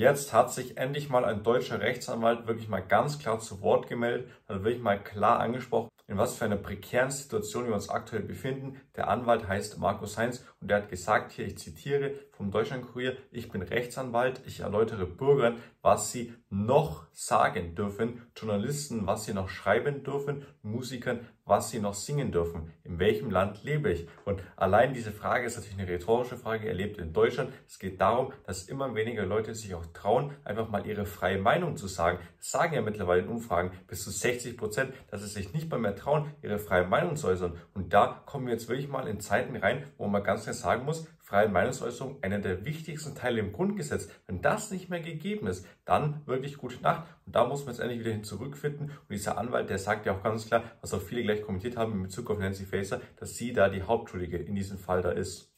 Jetzt hat sich endlich mal ein deutscher Rechtsanwalt wirklich mal ganz klar zu Wort gemeldet, hat wirklich mal klar angesprochen, in was für einer prekären Situation wir uns aktuell befinden. Der Anwalt heißt Markus Heinz und der hat gesagt, hier, ich zitiere vom Deutschlandkurier, ich bin Rechtsanwalt, ich erläutere Bürgern, was sie noch sagen dürfen, Journalisten, was sie noch schreiben dürfen, Musikern, was sie noch singen dürfen. In welchem Land lebe ich? Und allein diese Frage ist natürlich eine rhetorische Frage, er lebt in Deutschland. Es geht darum, dass immer weniger Leute sich auch trauen, einfach mal ihre freie Meinung zu sagen. Das sagen ja mittlerweile in Umfragen bis zu 60%, dass es sich nicht mal mehr trauen, ihre freie Meinung zu äußern. Und da kommen wir jetzt wirklich mal in Zeiten rein, wo man ganz klar sagen muss, freie Meinungsäußerung, einer der wichtigsten Teile im Grundgesetz. Wenn das nicht mehr gegeben ist, dann wirklich gute Nacht. Und da muss man jetzt endlich wieder hin zurückfinden. Und dieser Anwalt, der sagt ja auch ganz klar, was auch viele gleich kommentiert haben in Bezug auf Nancy Faeser, dass sie da die Hauptschuldige in diesem Fall da ist.